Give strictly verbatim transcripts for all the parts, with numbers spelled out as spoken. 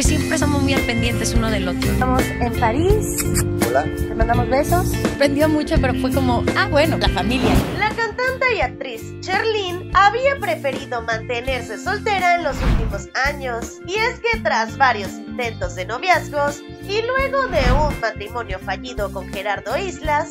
pues siempre somos muy al pendientes uno del otro. Estamos en París. Hola. Te mandamos besos. Sorprendió mucho, pero fue como, ah, bueno, la familia. La cantante y actriz Sherlyn había preferido mantenerse soltera en los últimos años. Y es que tras varios intentos de noviazgos y luego de un matrimonio fallido con Gerardo Islas,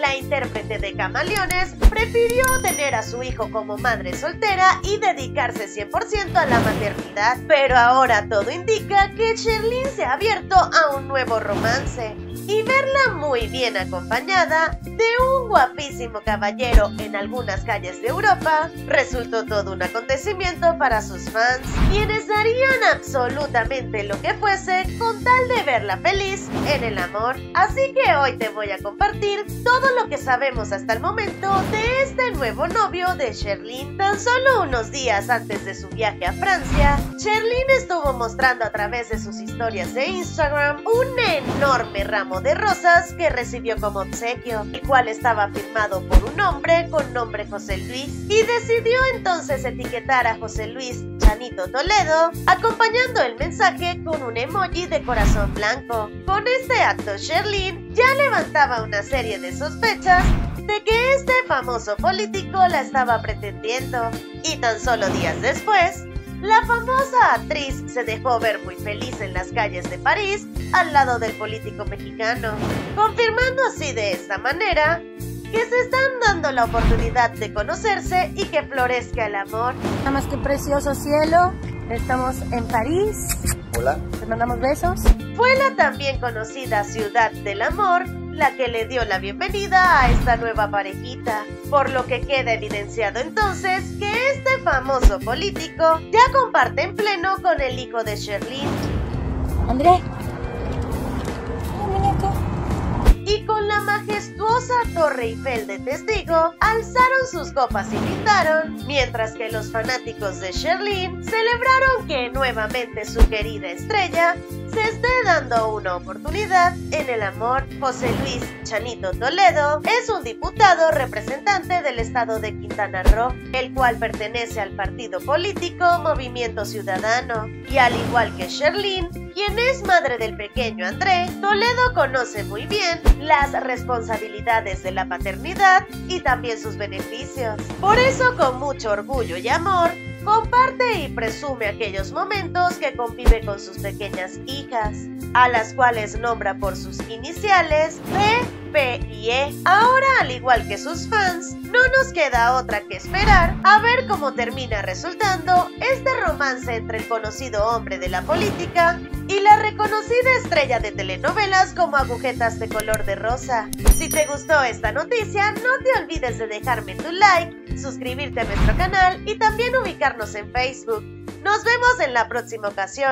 la intérprete de Camaleones prefirió tener a su hijo como madre soltera y dedicarse cien por ciento a la maternidad. Pero ahora todo indica que Sherlyn se ha abierto a un nuevo romance. Y verla muy bien acompañada de un guapísimo caballero en algunas calles de Europa resultó todo un acontecimiento para sus fans, quienes darían absolutamente lo que fuese con tal de verla feliz en el amor. Así que hoy te voy a compartir todo lo que sabemos hasta el momento de este nuevo novio de Sherlyn. Tan solo unos días antes de su viaje a Francia, Sherlyn estuvo mostrando a través de sus historias de Instagram un enorme ramo de rosas que recibió como obsequio, el cual estaba firmado por un hombre con nombre José Luis, y decidió entonces etiquetar a José Luis Chanito Toledo, acompañando el mensaje con un emoji de corazón blanco. Con este acto, Sherlyn ya levantaba una serie de sospechas de que este famoso político la estaba pretendiendo, y tan solo días después, la famosa actriz se dejó ver muy feliz en las calles de París al lado del político mexicano, confirmando así de esta manera que se están dando la oportunidad de conocerse y que florezca el amor. Nada más que precioso cielo, estamos en París. Hola. Te mandamos besos. Fue la también conocida Ciudad del Amor la que le dio la bienvenida a esta nueva parejita, por lo que queda evidenciado entonces que este famoso político ya comparte en pleno con el hijo de Sherlyn. André. Hola, muñeco. Y con la majestuosa Torre Eiffel de testigo, alzaron sus copas y gritaron, mientras que los fanáticos de Sherlyn celebraron que nuevamente su querida estrella se esté dando una oportunidad en el amor. José Luis Chanito Toledo es un diputado representante del estado de Quintana Roo, el cual pertenece al partido político Movimiento Ciudadano, y al igual que Sherlyn, quien es madre del pequeño André, Toledo conoce muy bien las responsabilidades de la paternidad y también sus beneficios. Por eso, con mucho orgullo y amor, comparte y presume aquellos momentos que convive con sus pequeñas hijas, a las cuales nombra por sus iniciales B, P y E. Ahora, al igual que sus fans, no nos queda otra que esperar a ver cómo termina resultando este romance entre el conocido hombre de la política y la reconocida estrella de telenovelas como Agujetas de Color de Rosa. Si te gustó esta noticia, no te olvides de dejarme tu like, suscribirte a nuestro canal y también ubicarnos en Facebook. Nos vemos en la próxima ocasión.